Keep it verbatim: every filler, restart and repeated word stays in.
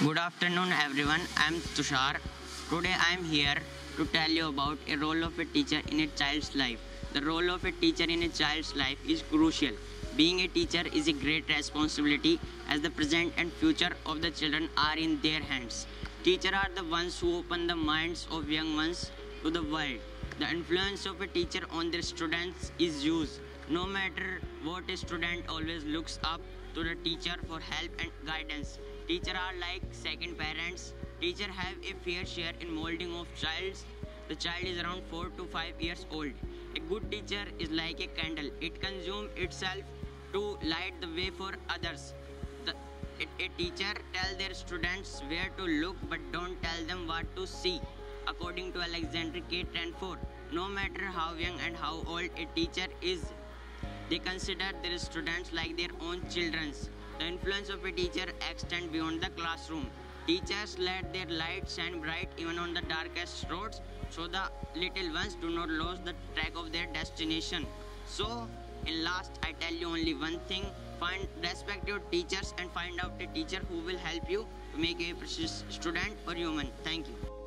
Good afternoon everyone, I am Tushar. Today I am here to tell you about a role of a teacher in a child's life. The role of a teacher in a child's life is crucial. Being a teacher is a great responsibility as the present and future of the children are in their hands. Teachers are the ones who open the minds of young ones to the world. The influence of a teacher on their students is huge. No matter what, a student always looks up to the teacher for help and guidance. Teachers are like second parents. Teachers have a fair share in molding of child. The child is around four to five years old. A good teacher is like a candle. It consumes itself to light the way for others. The, a, a teacher tells their students where to look but don't tell them what to see. According to Alexander K. Trenfor, no matter how young and how old a teacher is, they consider their students like their own children. The influence of a teacher extends beyond the classroom. Teachers let their light shine bright even on the darkest roads, so the little ones do not lose the track of their destination. So, in last, I tell you only one thing. Find, respect your teachers and find out a teacher who will help you to make a precious student or human. Thank you.